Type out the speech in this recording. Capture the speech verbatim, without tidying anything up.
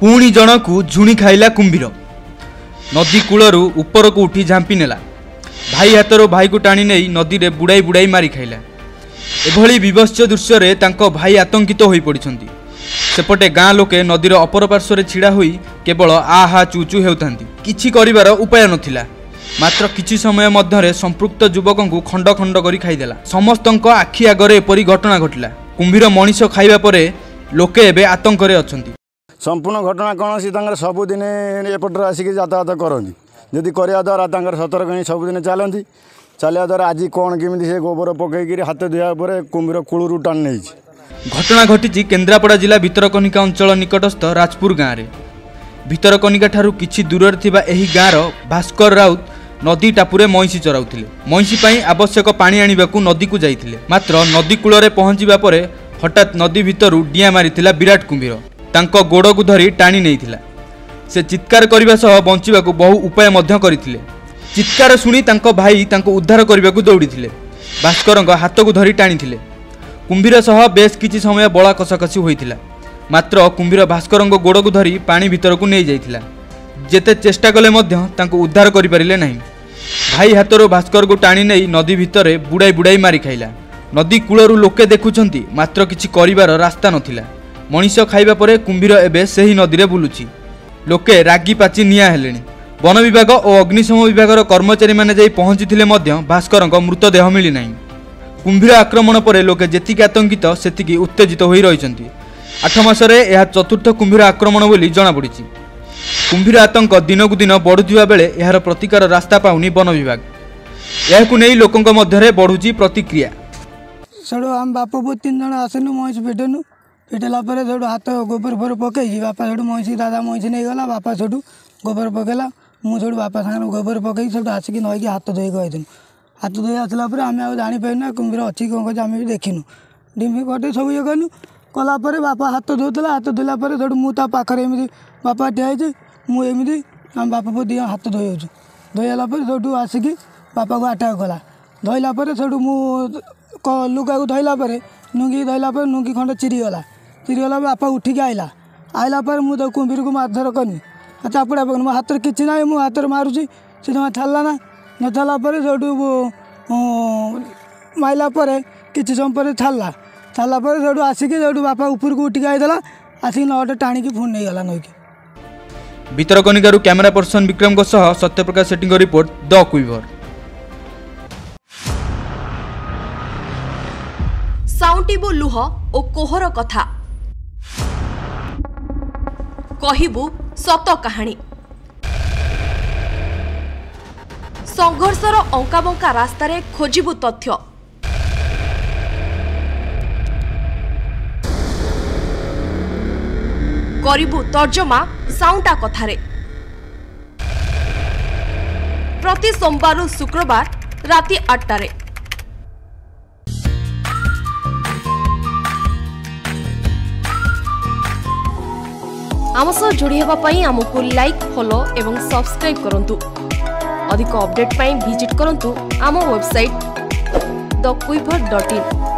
पुणी जनकू झुणी खाइला कुंभीर नदी कूलू ऊपर को उठी झांपी नेला भाई हाथर भाई को टाणी नहीं नदी में बुड़ाई बुड़ाई मारी खाइला। एभली विभत्स दृश्य रे तांको भाई आतंकित हो पड़िछंती। सेपटे गाँ लोके नदीर अपर पार्श्वर छिड़ा होई केवल आ हा चूचू हेउथांती। किछि करिवार उपाय नथिला। मात्र किछि समय मध्यरे संपृक्त युवकंकु खंड खंड करि खाइदेला। समस्तंक आखि आगरे एपरि घटना घटिला। कुंभीर मनीष खाइबा परे लोके एबे आतंकरे अछंती। संपूर्ण घटना कोनोसी तांकर सबुदिन एपटर आसिके यातायात करंती। जदि करिया द्वारा तांकर सतर्क ही सबुदिन चलंती। चलिया द्वारा आज कौन केमिति से गोबर पकईकि हाथ धोया परे कुंभीर कुळुरु टान नै। घटना घटी केन्द्रापड़ा जिला भितरकनिका अंचल निकटस्थ राजपुर गाँव में। भितरकनिका ठारू किछि दूर थिबा एही गाँवर भास्कर राउत नदी टापुरे मईंसी चराउथिले। मईंसी पाई आवश्यक पानी आनिबाकू नदी को जाइथिले। मात्र नदी कूलरे पहुँचवा पर हठात नदी भितरू डिया मारिथिला विराट कुंभीर। तांको गोड़ को धरी टाणी नेइथिला। से चित्कार करिबा सह बंचिबाकू बहु उपाय मध्य करिथिले। चित्कार सुनी तांको भाई तांको उद्धार करिबाकू दौड़िथिले। भास्करंक हाथ को धरी टाणीथिले। कुंभीर सह बेस किछि समय बड़ा कसाकसी होइथिला। मात्र कुंभीर भास्करंक गोड़ को धरी पानी भितर को नै जाइथिला। जेते चेष्टा कले मध्य तांको उद्धार करि परिले नाही। भाई हाथरो भास्कर को टाणी नै नदी भितरे बुड़ाई बुड़ाई मारी खाइला। नदी कूलरू लोके देखुछंती मात्र किछि करिवार रास्ता नथिला। मनीष खाइबा परे कुंभीर एबे सेही नदीरे बुलुछि। लोके रागी पाची निया हेलेनी। वन विभाग और अग्निशम विभागर कर्मचारी माने जाई पहुंचीथिले मध्य भास्करंक मृतदेह मिली नाही। कुंभीर आक्रमण पर लोके जेतिकी आतंकित सेतिकी उत्तेजित होई रहिछंती। आठ मासरे यह चतुर्थ कुंभीर आक्रमण बोली जना पड़िछि। कुंभीर आतंक दिनकु दिन बढ़ुथिबा बेले यार प्रतिकार रास्ता पाउनी वन विभाग। यहकु नै लोकंक मध्यरे बढ़ुछि प्रतिक्रिया। सडो हम बापा पु तीन जण आसेनु मइस पेटनु पेटला परे सडो हाथ गोबर फोर पकेई बापा सडो मइस दादा मइस नै गला। बापा सडो गोबर पकेला मु सडो बापा संग गोबर पकेई सडो आसिकी नइकी हाथ धोई गइदिनु। हाथ धोई आसला आम आज जापना कुंभीर अच्छी कौन आम भी देखिनु। डिमी कटे सब ये कलु कला बापा हाथ धोला। हाथ धोला सो मुझे पाखे एम बापा ठियाई मुझे आम बापा पु दिया हाथ धोई धोईला सो आसिक बापा को आटाक कला। धोला सो लुगा को धोला नुंगी धोला नुंगी खंड चिरीगला। चिरीगला बापा उठिक आइला। आइला मुझे कुंभीर को मारधर कनी चापुड़ा पकड़ मो हाथ कि ना मो हाथ मारूची सी तुम्हें छाड़लाना न छाला माइला किसी समय पर छाड़ला। छाला सो आसिक बापा ऊपर को उठिक आईदेला आसिक नौटे टाणी की फोन नहींगला नईकी। भितरकनिकार कैमेरा पर्सन विक्रम को सह सत्यप्रकाश सेठी को रिपोर्ट द क्विवर। साउंटिबो लुह ओ कोहर कथा कहिबु सत कहानी। संघर्षर अंकाबंका रास्तारे खोजिबु तथ्य। करिबु तर्जमा साउंटा कथारे। प्रति सोमवार शुक्रवार राति आठटारे। आम सह जोड़ी हेबा पई आमकु लाइक फॉलो एवं सब्सक्राइब करंतु। अधिक अपडेट पाई विजिट करंतु आम website the quiver dot in.